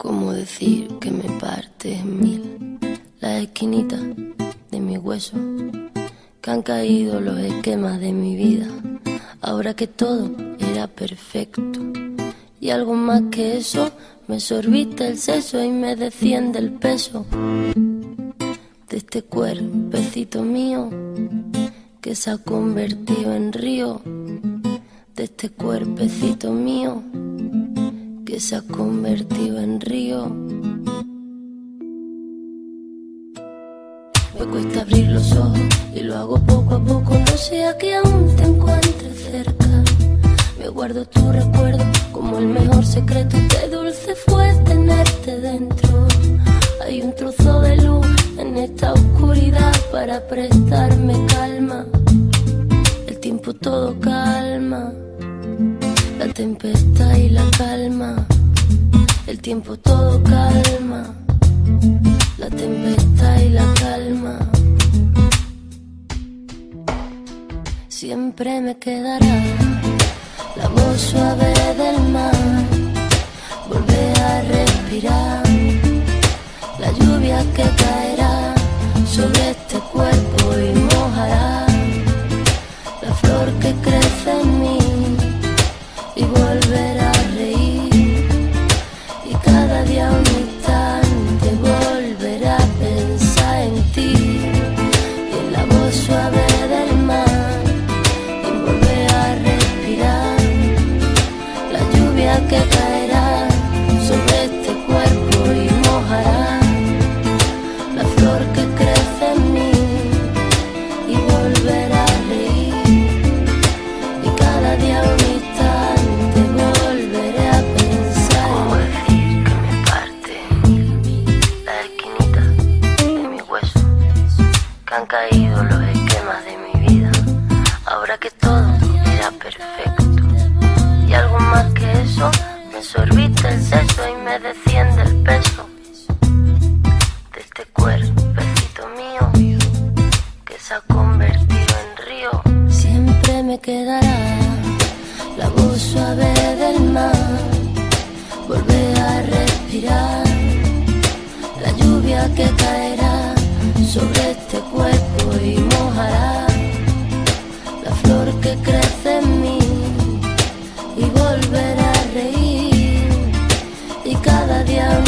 ¿Cómo decir que me partes en mil las esquinitas de mi hueso? Que han caído los esquemas de mi vida, ahora que todo era perfecto. Y algo más que eso, me sorbiste el seso y me desciende el peso de este cuerpecito mío que se ha convertido en río, de este cuerpecito mío que se ha convertido en río. Me cuesta abrir los ojos y lo hago poco a poco, no sea que aún te encuentre cerca. Me guardo tu recuerdo como el mejor secreto, qué dulce fue tenerte dentro. Hay un trozo de luz en esta oscuridad para prestarme calma. El tiempo todo calma, la tempestad y la calma. El tiempo todo calma, la tempestad y la calma. Siempre me quedará la voz suave del mar, volver a respirar la lluvia que caerá sobre este cuerpo y mojará la flor que crece en mí y volver a reír, y cada día un instante volver a pensar en ti y en la voz suave del mar y volver a respirar la lluvia que caerá sobre este cuerpo y mojará la flor que crece en mí y volver a reír, y cada día un instante volveré a pensar. ¿Cómo decir que me parte la esquinita de mi hueso? Que han caído los esquemas de mi vida, ahora que todo era perfecto. Y algo más que eso, me sorbiste el seso y me desciende el peso de este cuerpecito mío que se ha convertido en río. Siempre me quedará la voz suave del mar, volver a respirar la lluvia que caerá sobre este cuerpo y mojará la flor que crece en mí y volver a reír, y cada día